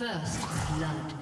First blood.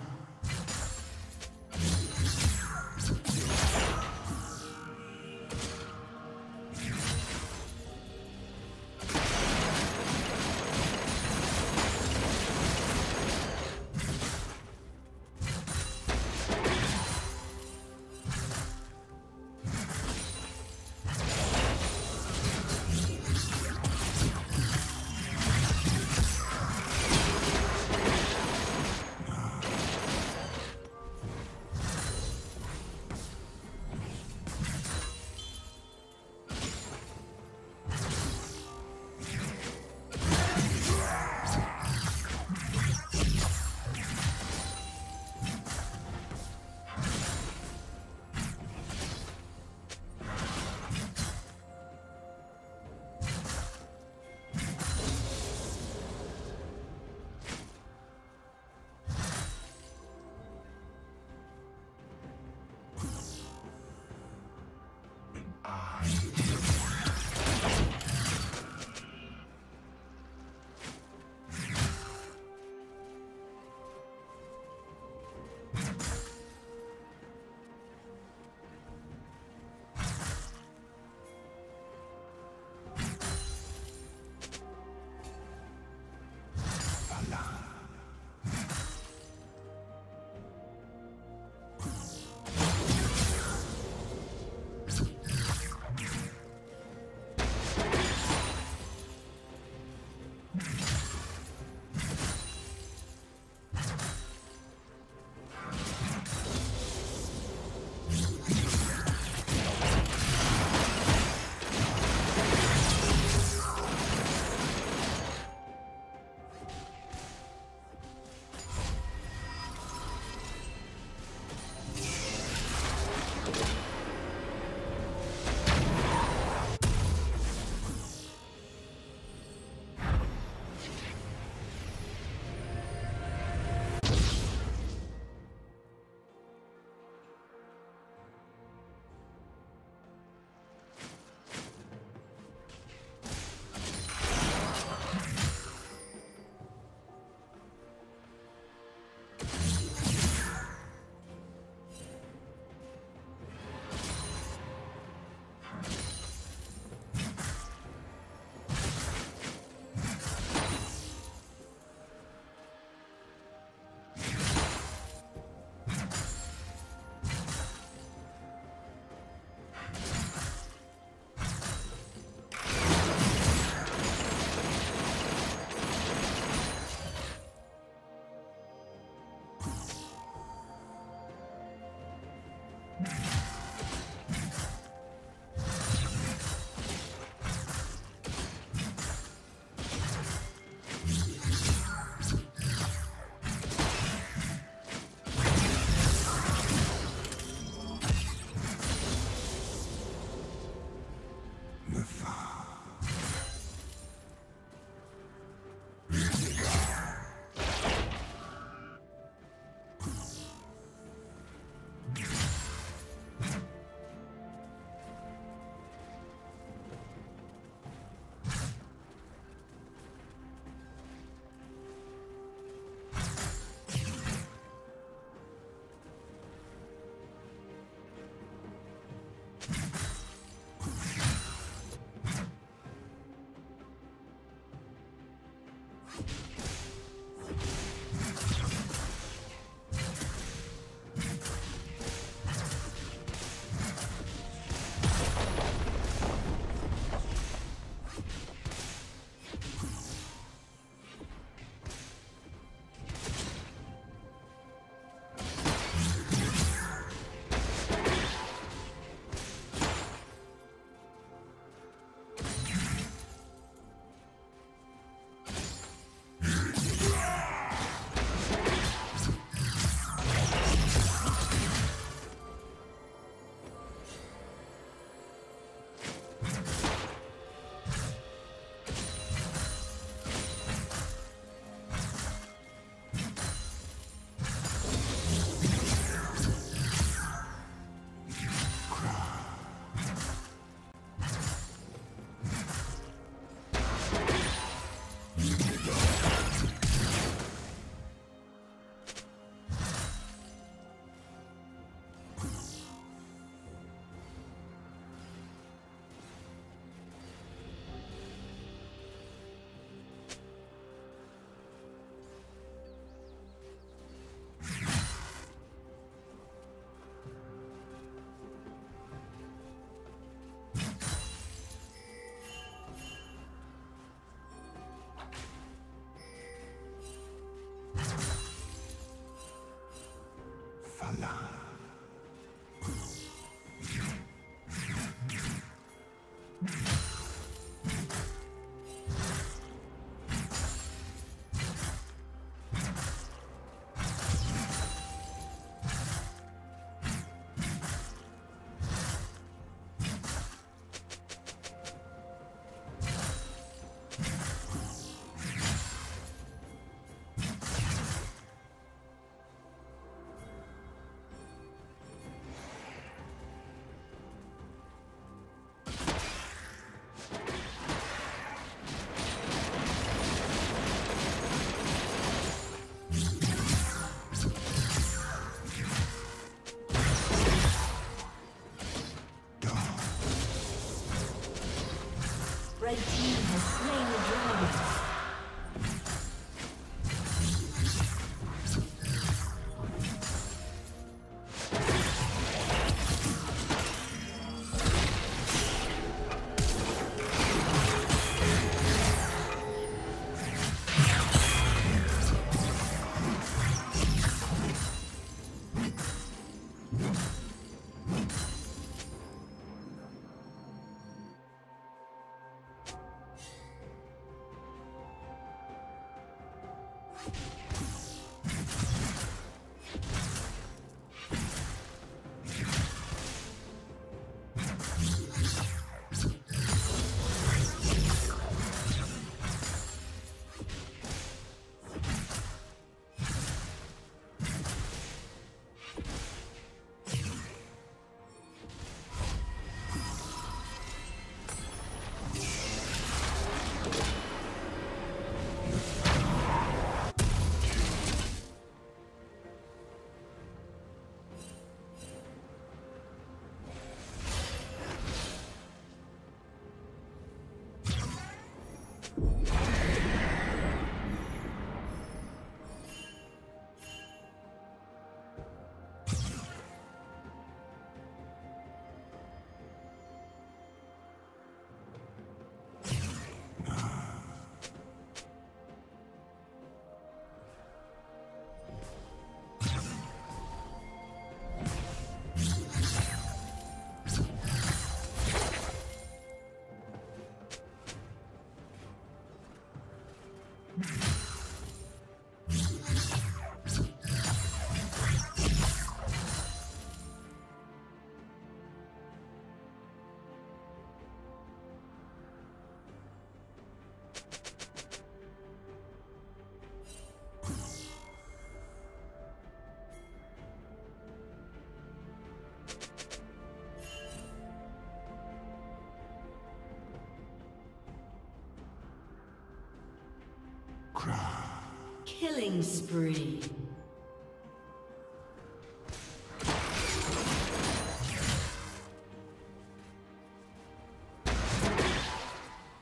Killing spree.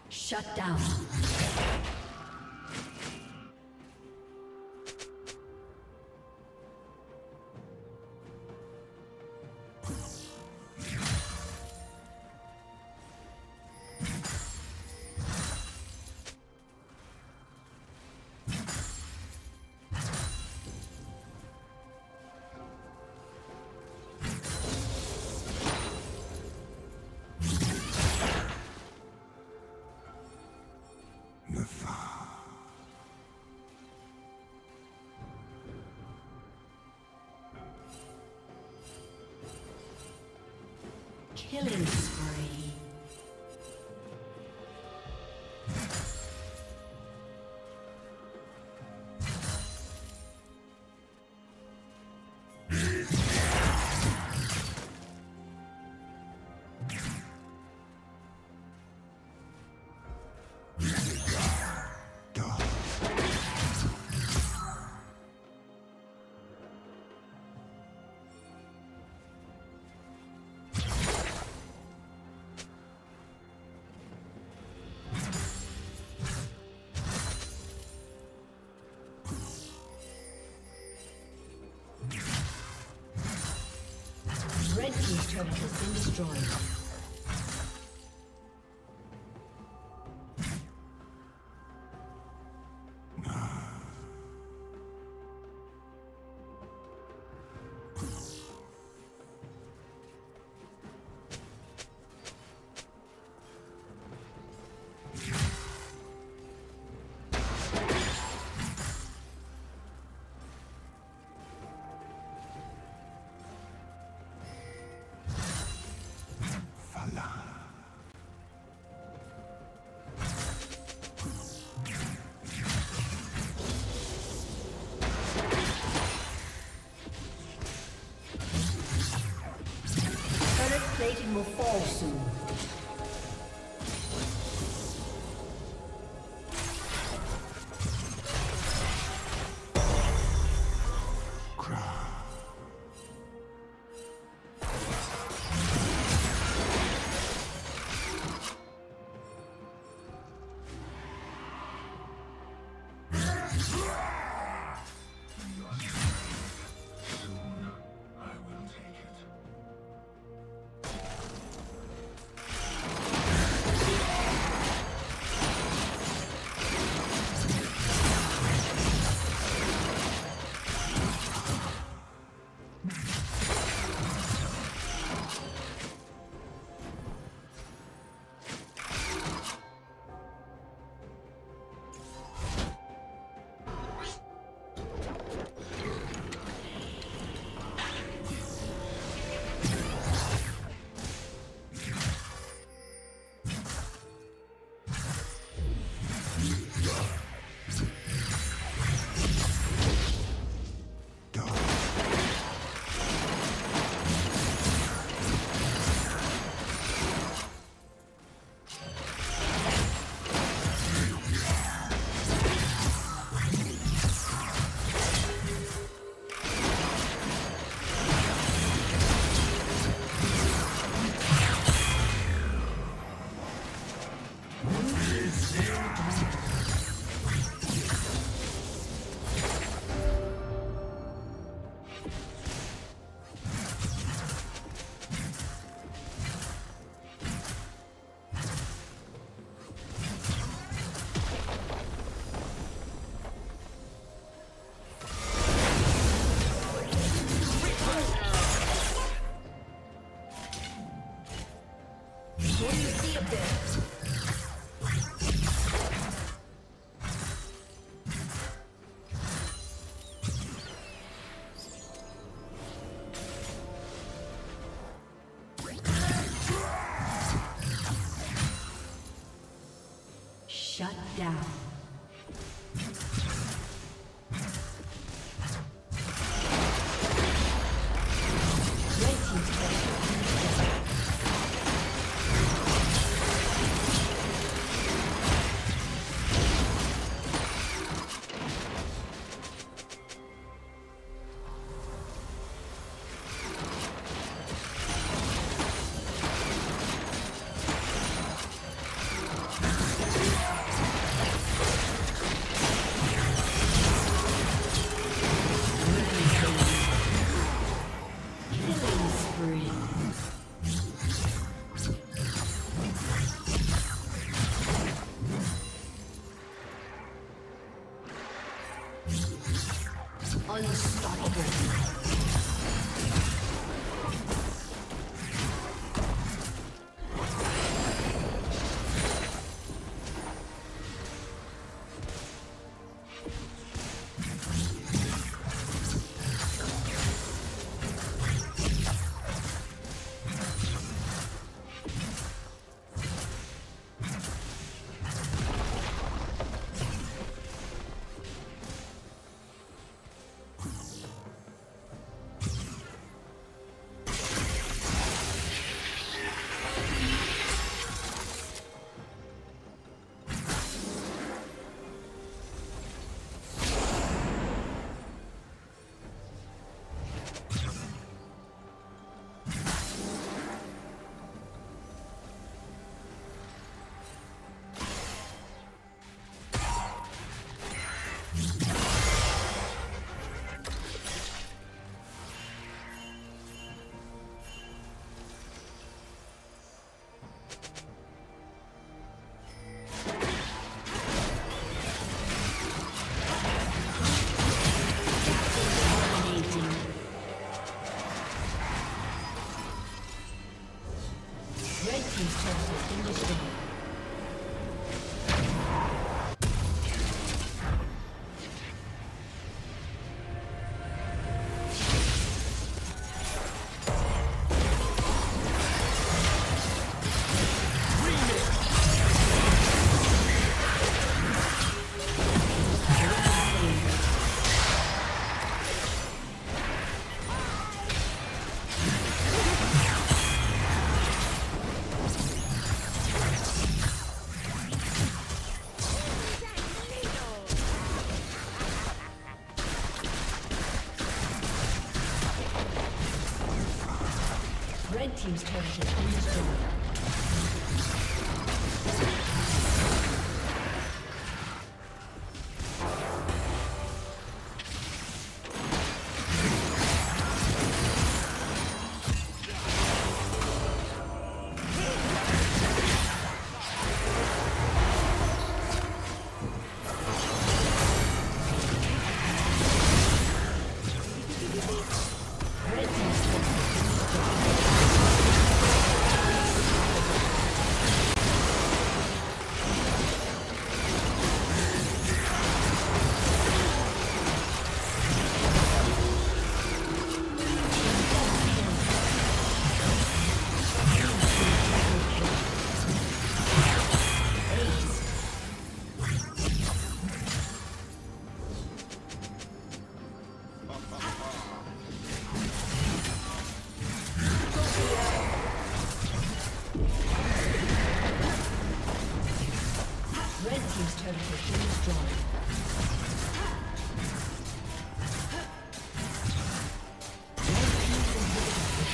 Shut down. Killing spree. This turret has been destroyed. Unstoppable. Team's turret has been destroyed.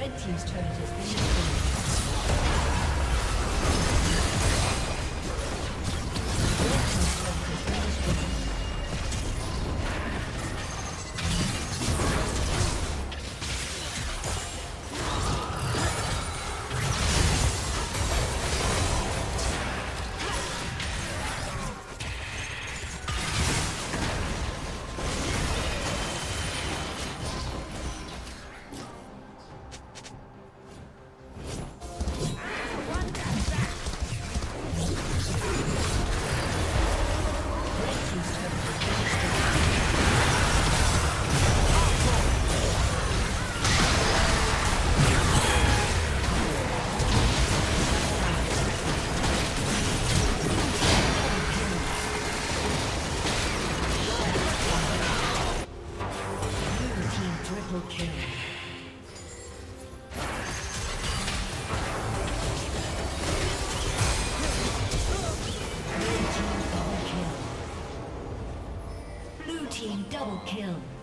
Red team's turret has been destroyed. Red team's turret has been double kill.